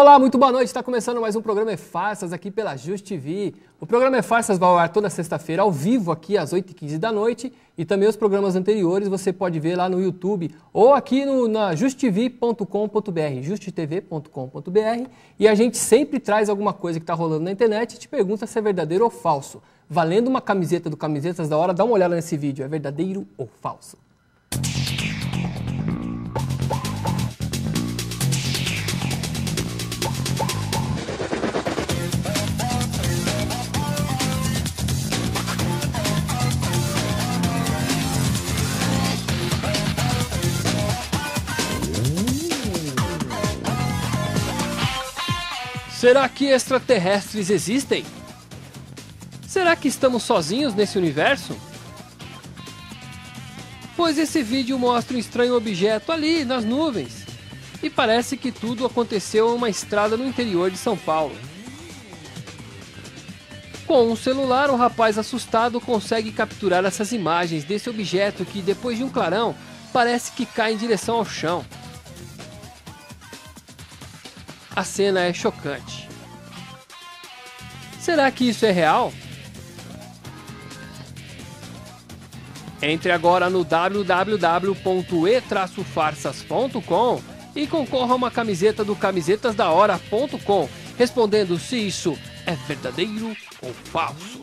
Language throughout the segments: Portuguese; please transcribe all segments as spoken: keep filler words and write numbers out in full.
Olá, muito boa noite. Está começando mais um programa eFarsas aqui pela JustTV. O programa eFarsas vai ao ar toda sexta-feira ao vivo aqui às oito e quinze da noite e também os programas anteriores você pode ver lá no YouTube ou aqui no, na just t v ponto com ponto b r, just t v ponto com ponto b r, e a gente sempre traz alguma coisa que está rolando na internet e te pergunta se é verdadeiro ou falso. Valendo uma camiseta do Camisetas da Hora, dá uma olhada nesse vídeo, é verdadeiro ou falso? Será que extraterrestres existem? Será que estamos sozinhos nesse universo? Pois esse vídeo mostra um estranho objeto ali, nas nuvens. E parece que tudo aconteceu em uma estrada no interior de São Paulo. Com um celular, o rapaz assustado consegue capturar essas imagens desse objeto que, depois de um clarão, parece que cai em direção ao chão. A cena é chocante. Será que isso é real? Entre agora no w w w ponto e farsas ponto com e concorra a uma camiseta do camisetas da hora ponto com, respondendo se isso é verdadeiro ou falso.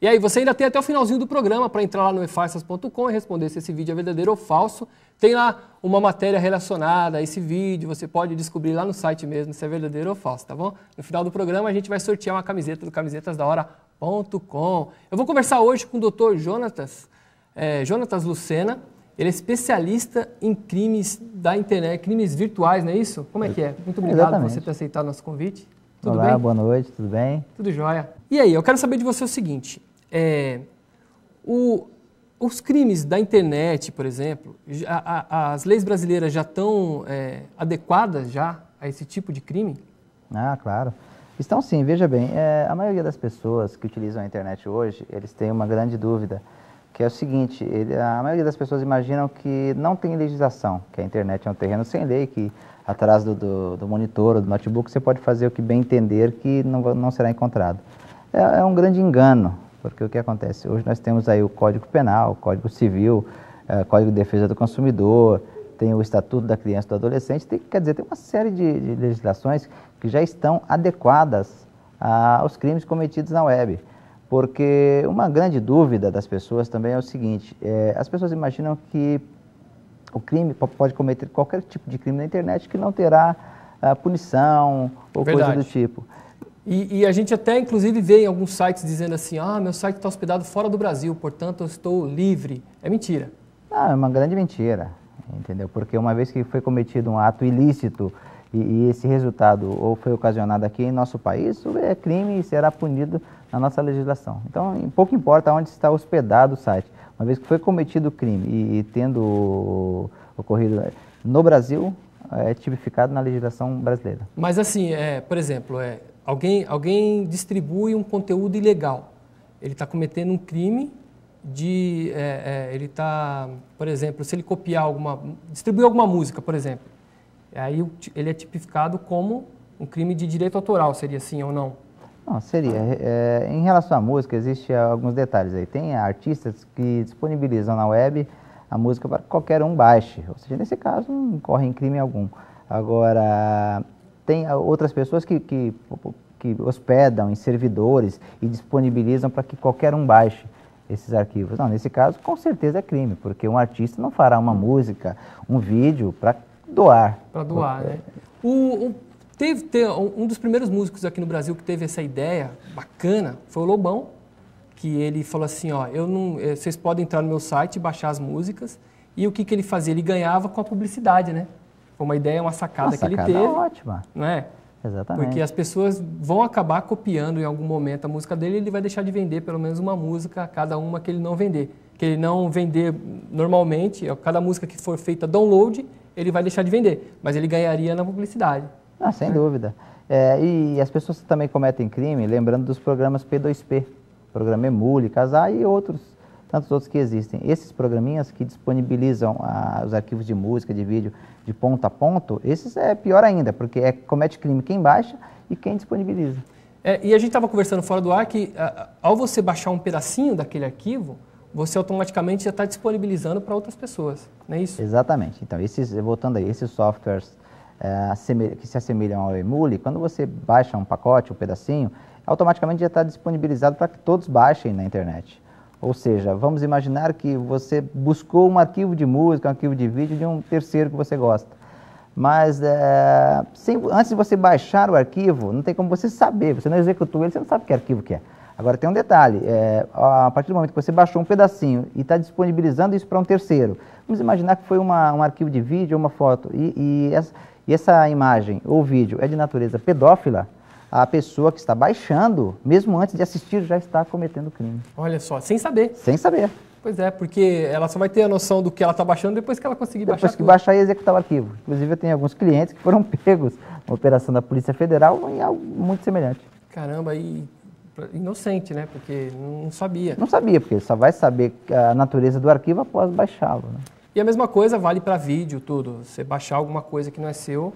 E aí, você ainda tem até o finalzinho do programa para entrar lá no e farsas ponto com e responder se esse vídeo é verdadeiro ou falso. Tem lá uma matéria relacionada a esse vídeo, você pode descobrir lá no site mesmo se é verdadeiro ou falso, tá bom? No final do programa a gente vai sortear uma camiseta do camisetas da hora ponto com. Eu vou conversar hoje com o doutor Jonatas, é, Jonatas Lucena. Ele é especialista em crimes da internet, crimes virtuais, não é isso? Como é que é? Muito obrigado Exatamente. por você ter aceitado o nosso convite. Tudo Olá, bem? Boa noite, tudo bem? Tudo jóia. E aí, eu quero saber de você o seguinte... É, o, os crimes da internet, por exemplo, a, a, as leis brasileiras já estão é, adequadas já a esse tipo de crime? Ah, claro. Estão sim, veja bem, é, a maioria das pessoas que utilizam a internet hoje, eles têm uma grande dúvida, que é o seguinte, ele, a maioria das pessoas imaginam que não tem legislação, que a internet é um terreno sem lei, que atrás do, do, do monitor ou do notebook você pode fazer o que bem entender, que não, não será encontrado. É, é um grande engano. Porque o que acontece? Hoje nós temos aí o Código Penal, o Código Civil, eh, Código de Defesa do Consumidor, tem o Estatuto da Criança e do Adolescente, tem, quer dizer, tem uma série de, de legislações que já estão adequadas ah, aos crimes cometidos na web. Porque uma grande dúvida das pessoas também é o seguinte, eh, as pessoas imaginam que o crime pode cometer qualquer tipo de crime na internet que não terá ah, punição ou Verdade. coisa do tipo. E, e a gente até, inclusive, vê em alguns sites dizendo assim, ah, meu site está hospedado fora do Brasil, portanto eu estou livre. É mentira. Não, é uma grande mentira, entendeu? Porque uma vez que foi cometido um ato ilícito e, e esse resultado ou foi ocasionado aqui em nosso país, isso é crime e será punido na nossa legislação. Então, pouco importa onde está hospedado o site. Uma vez que foi cometido o crime e, e tendo ocorrido no Brasil, é tipificado na legislação brasileira. Mas assim, é, por exemplo... é Alguém, alguém distribui um conteúdo ilegal, ele está cometendo um crime de, é, é, ele está, por exemplo, se ele copiar alguma, distribuir alguma música, por exemplo, aí ele é tipificado como um crime de direito autoral, seria assim ou não? Não, seria. É, em relação à música, existem alguns detalhes aí, tem artistas que disponibilizam na web a música para que qualquer um baixe, ou seja, nesse caso não corre em crime algum. Agora... Tem outras pessoas que, que, que hospedam em servidores e disponibilizam para que qualquer um baixe esses arquivos. Não, nesse caso, com certeza é crime, porque um artista não fará uma música, um vídeo para doar. Para doar, né? O, o, teve, teve, um dos primeiros músicos aqui no Brasil que teve essa ideia bacana foi o Lobão, que ele falou assim, ó, eu não, vocês podem entrar no meu site e baixar as músicas. E o que, que ele fazia? Ele ganhava com a publicidade, né? Foi uma ideia, uma sacada, uma sacada que ele teve. Uma sacada ótima. Não é? Exatamente. Porque as pessoas vão acabar copiando em algum momento a música dele e ele vai deixar de vender pelo menos uma música a cada uma que ele não vender. Que ele não vender normalmente, cada música que for feita download, ele vai deixar de vender. Mas ele ganharia na publicidade. Ah, sem é. dúvida. É, e as pessoas também cometem crime, lembrando dos programas P dois P. Programa eMule, Kazaa e outros tantos outros que existem. Esses programinhas que disponibilizam ah, os arquivos de música, de vídeo, de ponto a ponto, esses é pior ainda, porque é, comete crime quem baixa e quem disponibiliza. É, e a gente estava conversando fora do ar que a, ao você baixar um pedacinho daquele arquivo, você automaticamente já está disponibilizando para outras pessoas, não é isso? Exatamente. Então, esses, voltando aí, esses softwares é, que se assemelham ao eMule, quando você baixa um pacote, um pedacinho, automaticamente já está disponibilizado para que todos baixem na internet. Ou seja, vamos imaginar que você buscou um arquivo de música, um arquivo de vídeo de um terceiro que você gosta. Mas é, sem, antes de você baixar o arquivo, não tem como você saber, você não executou ele, você não sabe que arquivo que é. Agora tem um detalhe, é, a partir do momento que você baixou um pedacinho e está disponibilizando isso para um terceiro, vamos imaginar que foi uma, um arquivo de vídeo ou uma foto, e, e, essa, e essa imagem ou vídeo é de natureza pedófila, a pessoa que está baixando, mesmo antes de assistir, já está cometendo crime. Olha só, sem saber. Sem saber. Pois é, porque ela só vai ter a noção do que ela está baixando depois que ela conseguir depois baixar Depois que tudo. baixar e executar o arquivo. Inclusive, eu tenho alguns clientes que foram pegos na operação da Polícia Federal em algo muito semelhante. Caramba, e inocente, né? Porque não sabia. Não sabia, porque só vai saber a natureza do arquivo após baixá-lo. Né? E a mesma coisa vale para vídeo, tudo. Você baixar alguma coisa que não é seu...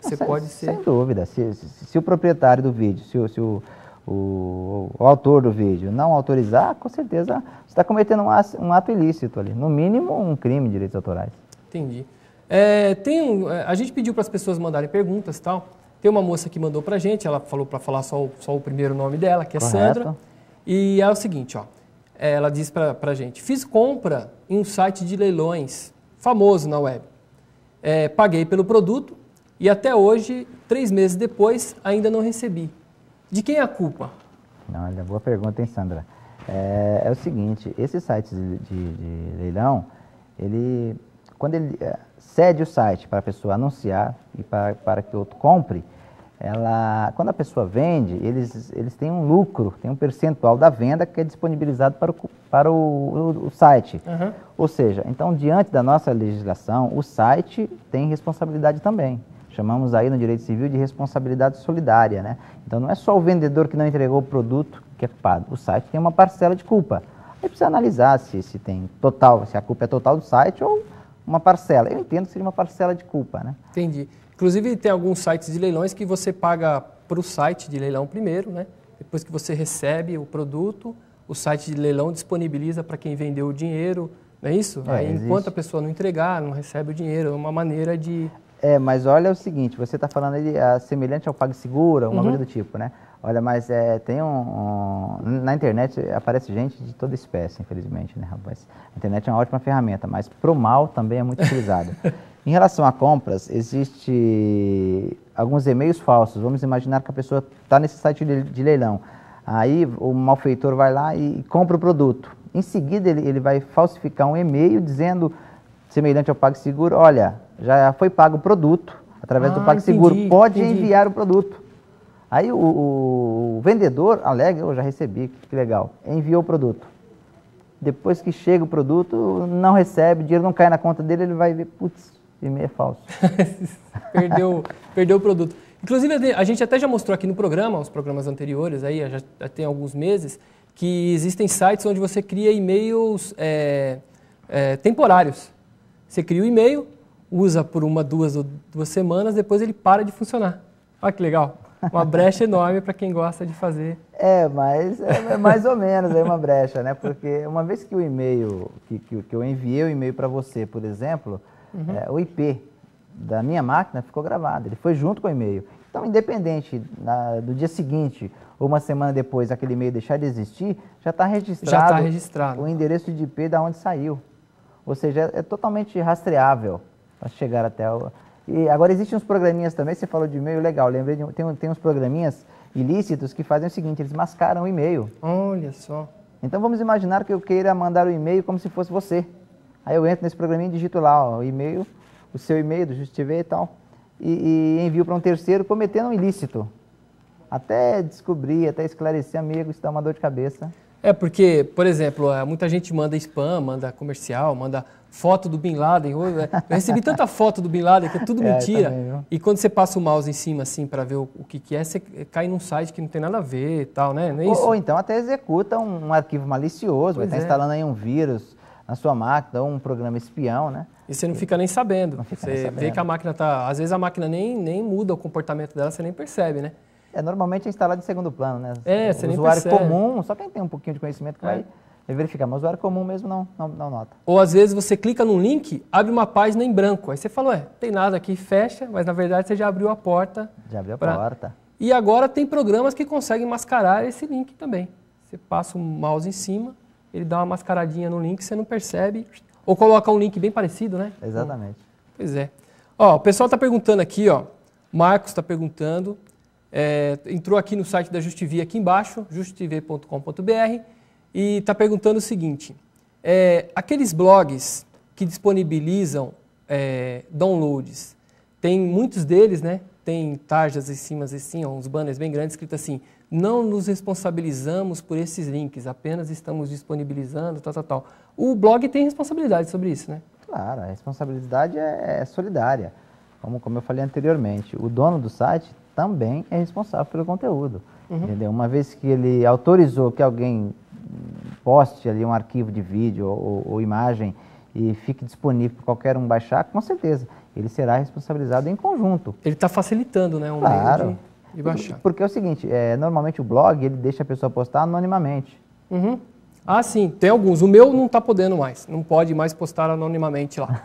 Você sem, pode ser... Sem dúvida. Se, se, se o proprietário do vídeo, se, o, se o, o, o autor do vídeo não autorizar, com certeza você está cometendo um, um ato ilícito ali. No mínimo, um crime de direitos autorais. Entendi. É, tem, a gente pediu para as pessoas mandarem perguntas e tal. Tem uma moça que mandou para a gente, ela falou para falar só o, só o primeiro nome dela, que é Correto. Sandra. E é o seguinte, ó, ela disse para a gente, fiz compra em um site de leilões, famoso na web. É, paguei pelo produto. E até hoje, três meses depois, ainda não recebi. De quem é a culpa? Olha, boa pergunta, hein, Sandra? É, é o seguinte, esses sites de, de, de leilão, ele, quando ele é, cede o site para a pessoa anunciar e para, para que outro compre, ela, quando a pessoa vende, eles, eles têm um lucro, tem um percentual da venda que é disponibilizado para o, para o, o, o site. Uhum. Ou seja, então, diante da nossa legislação, o site tem responsabilidade também. Chamamos aí no direito civil de responsabilidade solidária, né? Então não é só o vendedor que não entregou o produto que é culpado, o site tem uma parcela de culpa. Aí precisa analisar se, se tem total, se a culpa é total do site ou uma parcela. Eu entendo que seja uma parcela de culpa, né? Entendi. Inclusive tem alguns sites de leilões que você paga para o site de leilão primeiro, né? Depois que você recebe o produto, o site de leilão disponibiliza para quem vendeu o dinheiro, não é isso? É, aí, enquanto a pessoa não entregar, não recebe o dinheiro, é uma maneira de... É, mas olha o seguinte, você está falando ali é, semelhante ao PagSeguro, uma uhum. coisa do tipo, né? Olha, mas é, tem um, um... Na internet aparece gente de toda espécie, infelizmente, né, rapaz? A internet é uma ótima ferramenta, mas pro mal também é muito utilizada. Em relação a compras, existe alguns e-mails falsos. Vamos imaginar que a pessoa está nesse site de leilão. Aí o malfeitor vai lá e compra o produto. Em seguida, ele, ele vai falsificar um e-mail dizendo, semelhante ao PagSeguro, olha... Já foi pago o produto, através ah, do PagSeguro, entendi, pode entendi. enviar o produto. Aí o, o, o vendedor alega, eu já recebi, que legal, enviou o produto. Depois que chega o produto, não recebe, o dinheiro não cai na conta dele, ele vai ver, putz, e-mail é falso. perdeu, perdeu o produto. Inclusive, a gente até já mostrou aqui no programa, os programas anteriores, aí já tem alguns meses, que existem sites onde você cria e-mails é, é, temporários. Você cria o e-mail... usa por uma, duas ou duas semanas, depois ele para de funcionar. Olha que legal. Uma brecha enorme para quem gosta de fazer. É, mas é mais ou menos é uma brecha, né? Porque uma vez que o e-mail, que, que, que eu enviei o e-mail para você, por exemplo, uhum. é, o I P da minha máquina ficou gravado, ele foi junto com o e-mail. Então, independente na, do dia seguinte ou uma semana depois aquele e-mail deixar de existir, já está registrado, já tá registrado o endereço de I P da onde saiu. Ou seja, é, é totalmente rastreável. Para chegar até o... E agora existem uns programinhas também, você falou de e-mail, legal, lembrei de... Tem, tem uns programinhas ilícitos que fazem o seguinte, eles mascaram o e-mail. Olha só. Então vamos imaginar que eu queira mandar o e-mail como se fosse você. Aí eu entro nesse programinha e digito lá, ó, o e-mail, o seu e-mail do JustTV e tal, e, e envio para um terceiro cometendo um ilícito. Até descobrir, até esclarecer, amigo, isso dá uma dor de cabeça. É porque, por exemplo, muita gente manda spam, manda comercial, manda foto do Bin Laden. Eu recebi tanta foto do Bin Laden que é tudo mentira. É, também, e quando você passa o mouse em cima assim para ver o, o que, que é, você cai num site que não tem nada a ver e tal, né? Não é isso? Ou, ou então até executa um, um arquivo malicioso, está é. instalando aí um vírus na sua máquina, ou um programa espião, né? E você não fica nem sabendo. Fica você nem sabendo. Vê que a máquina está... Às vezes a máquina nem, nem muda o comportamento dela, você nem percebe, né? É, normalmente é instalado em segundo plano, né? É, você nem percebe. O usuário comum, só quem tem um pouquinho de conhecimento que é. vai... É verificar, mas o usuário comum mesmo não, não, não nota. Ou às vezes você clica num link, abre uma página em branco. Aí você fala, ué, tem nada aqui, fecha, mas na verdade você já abriu a porta. Já abriu pra... a porta. E agora tem programas que conseguem mascarar esse link também. Você passa o mouse em cima, ele dá uma mascaradinha no link, você não percebe. Ou coloca um link bem parecido, né? Exatamente. Então, pois é. Ó, o pessoal está perguntando aqui, ó. Marcos está perguntando. É, entrou aqui no site da JustTV aqui embaixo, just t v ponto com ponto b r. E está perguntando o seguinte, é, aqueles blogs que disponibilizam é, downloads, tem muitos deles, né? Tem tarjas em cima, assim, ó, uns banners bem grandes, escrito assim, não nos responsabilizamos por esses links, apenas estamos disponibilizando, tal, tal, tal. O blog tem responsabilidade sobre isso, né? Claro, a responsabilidade é solidária. Como, como eu falei anteriormente, o dono do site também é responsável pelo conteúdo. Uhum. Entendeu? Uma vez que ele autorizou que alguém... poste ali um arquivo de vídeo ou, ou imagem e fique disponível para qualquer um baixar, com certeza ele será responsabilizado em conjunto. Ele está facilitando, né? Um claro. Meio de, de baixar. Porque é o seguinte, é, normalmente o blog ele deixa a pessoa postar anonimamente. Uhum. Ah, sim, tem alguns. O meu não está podendo mais, não pode mais postar anonimamente lá.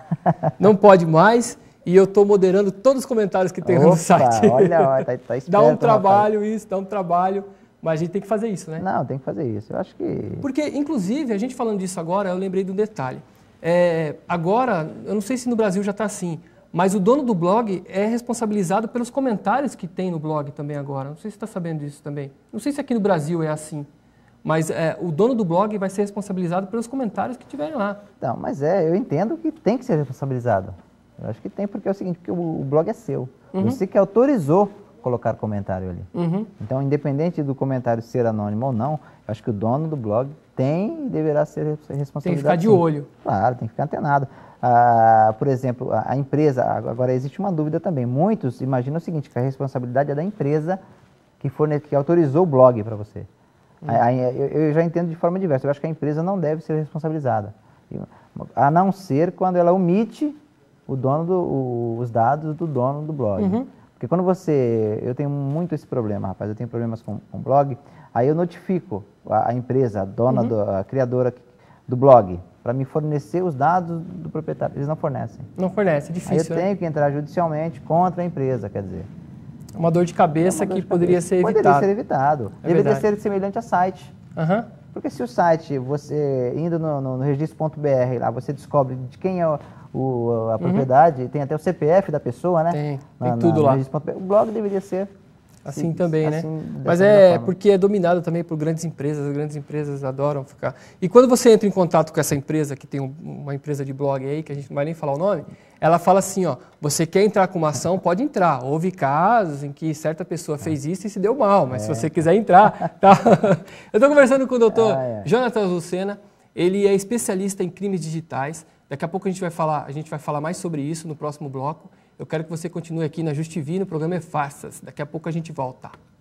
Não pode mais e eu estou moderando todos os comentários que tem Opa, no site. Olha, tá, tá esperto, dá um trabalho rapaz. Isso, dá um trabalho. Mas a gente tem que fazer isso, né? Não, tem que fazer isso. Eu acho que... Porque, inclusive, a gente falando disso agora, eu lembrei de um detalhe. É, agora, eu não sei se no Brasil já está assim, mas o dono do blog é responsabilizado pelos comentários que tem no blog também agora. Não sei se você está sabendo disso também. Não sei se aqui no Brasil é assim, mas é, o dono do blog vai ser responsabilizado pelos comentários que tiverem lá. Não, mas é, eu entendo que tem que ser responsabilizado. Eu acho que tem, porque é o seguinte, porque o blog é seu. Uhum. Você que autorizou colocar comentário ali. Uhum. Então, independente do comentário ser anônimo ou não, acho que o dono do blog tem e deverá ser responsabilizado. Tem que ficar de olho. Claro, tem que ficar antenado. Ah, por exemplo, a empresa, agora existe uma dúvida também, muitos imaginam o seguinte, que a responsabilidade é da empresa que, forne... que autorizou o blog para você. Uhum. Eu já entendo de forma diversa, eu acho que a empresa não deve ser responsabilizada, a não ser quando ela omite o dono do, os dados do dono do blog. Uhum. Porque quando você... Eu tenho muito esse problema, rapaz. Eu tenho problemas com o blog. Aí eu notifico a, a empresa, a dona, uhum. do, a criadora do blog, para me fornecer os dados do proprietário. Eles não fornecem. Não fornecem, é difícil. Aí eu né? tenho que entrar judicialmente contra a empresa, quer dizer. Uma dor de cabeça é dor que de poderia cabeça. ser evitada. Poderia ser evitado. É Deveria verdade. ser semelhante a site. Uhum. Porque se o site, você indo no, no, no registro ponto b r, lá você descobre de quem é... O, O, a uhum. propriedade, tem até o C P F da pessoa, né? Tem, na, tem tudo na, lá. O blog deveria ser... Assim se, também, assim, né? Mas é forma. Porque é dominado também por grandes empresas, as grandes empresas adoram ficar... E quando você entra em contato com essa empresa, que tem um, uma empresa de blog aí, que a gente não vai nem falar o nome, ela fala assim, ó, você quer entrar com uma ação, pode entrar. Houve casos em que certa pessoa fez isso e se deu mal, mas é. se você quiser entrar... Tá. Eu estou conversando com o doutor ah, é. Jonatas Lucena, ele é especialista em crimes digitais. Daqui a pouco a gente vai falar, a gente vai falar mais sobre isso no próximo bloco. Eu quero que você continue aqui na JustTV, no programa e-Farsas. Daqui a pouco a gente volta.